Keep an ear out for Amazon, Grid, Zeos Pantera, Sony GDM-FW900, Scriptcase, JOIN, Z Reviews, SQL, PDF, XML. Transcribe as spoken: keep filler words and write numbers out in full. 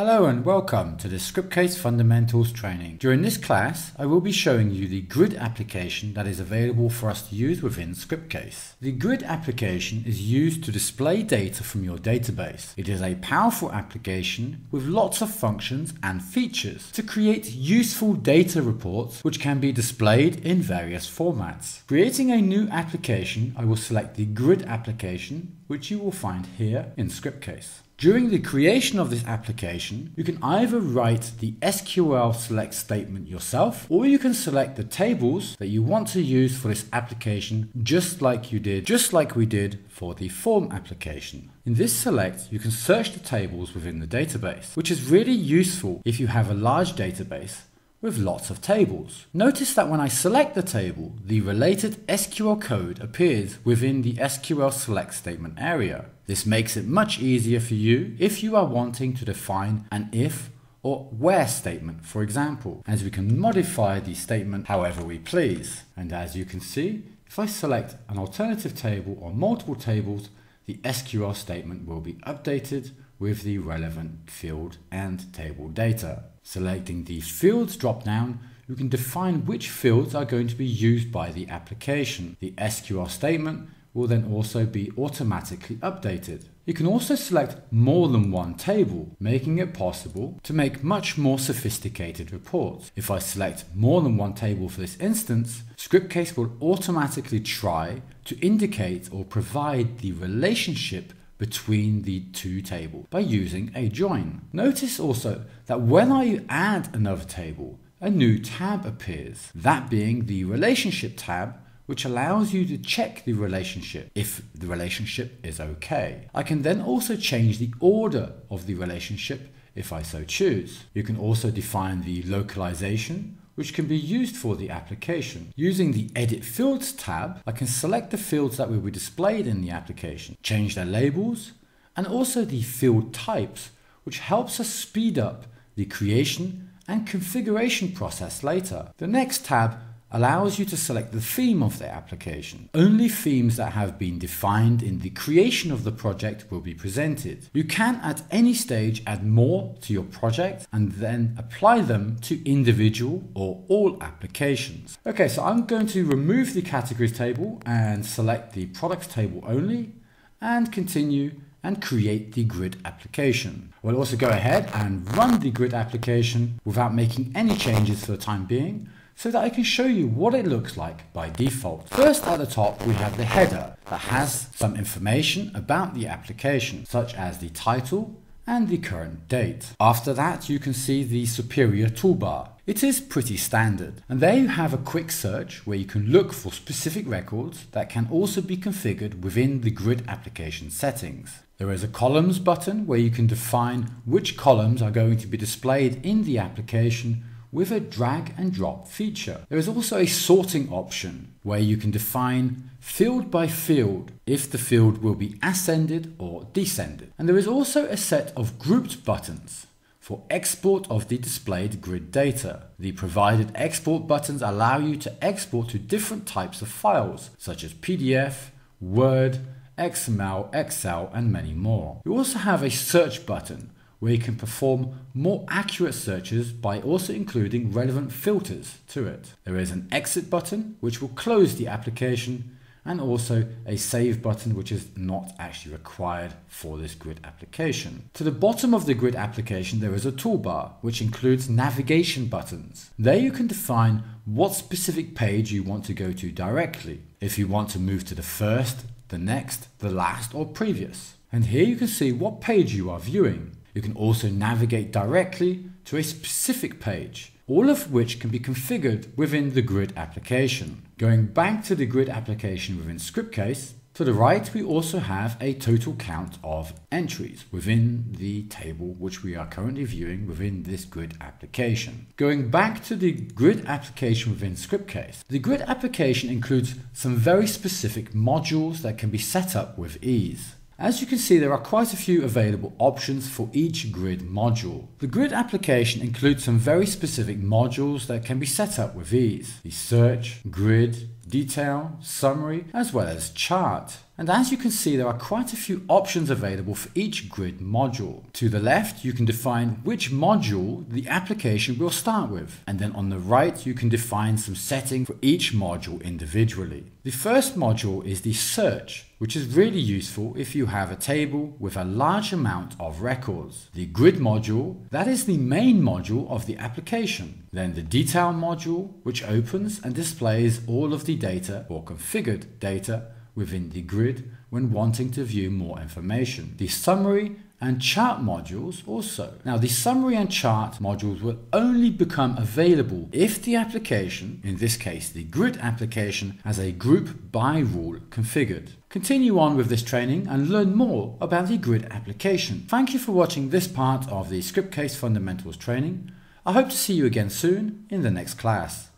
Hello and welcome to the Scriptcase Fundamentals training. During this class, I will be showing you the Grid application that is available for us to use within Scriptcase. The Grid application is used to display data from your database. It is a powerful application with lots of functions and features to create useful data reports which can be displayed in various formats. Creating a new application, I will select the Grid application, which you will find here in Scriptcase. During the creation of this application, you can either write the S Q L select statement yourself, or you can select the tables that you want to use for this application, just like you did, just like we did for the form application. In this select, you can search the tables within the database, which is really useful if you have a large database with lots of tables. Notice that when I select the table, the related S Q L code appears within the S Q L select statement area. This makes it much easier for you if you are wanting to define an if or where statement, for example, as we can modify the statement however we please. And as you can see, if I select an alternative table or multiple tables, the S Q L statement will be updated with the relevant field and table data. Selecting the Fields dropdown, you can define which fields are going to be used by the application. The S Q L statement will then also be automatically updated. You can also select more than one table, making it possible to make much more sophisticated reports. If I select more than one table for this instance, Scriptcase will automatically try to indicate or provide the relationship between the two tables by using a join. Notice also that when I add another table, a new tab appears, that being the relationship tab, which allows you to check the relationship if the relationship is okay. I can then also change the order of the relationship if I so choose. You can also define the localization, which can be used for the application. Using the Edit Fields tab, I can select the fields that will be displayed in the application, change their labels, and also the field types, which helps us speed up the creation and configuration process later. The next tab allows you to select the theme of the application. Only themes that have been defined in the creation of the project will be presented. You can at any stage add more to your project and then apply them to individual or all applications. Okay, so I'm going to remove the categories table and select the products table only and continue and create the Grid application. We'll also go ahead and run the Grid application without making any changes for the time being, so that I can show you what it looks like by default. First, at the top, we have the header that has some information about the application, such as the title and the current date. After that, you can see the superior toolbar. It is pretty standard. And there you have a quick search where you can look for specific records that can also be configured within the Grid application settings. There is a columns button where you can define which columns are going to be displayed in the application with a drag and drop feature. There is also a sorting option where you can define field by field if the field will be ascended or descended. And there is also a set of grouped buttons for export of the displayed Grid data. The provided export buttons allow you to export to different types of files, such as P D F, Word, X M L, Excel, and many more. You also have a search button where you can perform more accurate searches by also including relevant filters to it. There is an exit button which will close the application, and also a save button which is not actually required for this Grid application. To the bottom of the Grid application there is a toolbar which includes navigation buttons. There you can define what specific page you want to go to directly, if you want to move to the first, the next, the last or previous. And here you can see what page you are viewing. You can also navigate directly to a specific page, all of which can be configured within the Grid application. Going back to the Grid application within Scriptcase, to the right we also have a total count of entries within the table which we are currently viewing within this Grid application. Going back to the Grid application within Scriptcase, the Grid application includes some very specific modules that can be set up with ease. As you can see, there are quite a few available options for each Grid module. The Grid application includes some very specific modules that can be set up with ease. The search, Grid, detail, summary, as well as chart. And as you can see, there are quite a few options available for each grid module. To the left, you can define which module the application will start with. And then on the right, you can define some setting for each module individually. The first module is the search, which is really useful if you have a table with a large amount of records. The grid module, that is the main module of the application. Then the detail module, which opens and displays all of the data or configured data within the grid when wanting to view more information. The summary and chart modules also. Now, the summary and chart modules will only become available if the application, in this case the grid application, has a group by rule configured. Continue on with this training and learn more about the grid application. Thank you for watching this part of the Scriptcase Fundamentals training. I hope to see you again soon in the next class.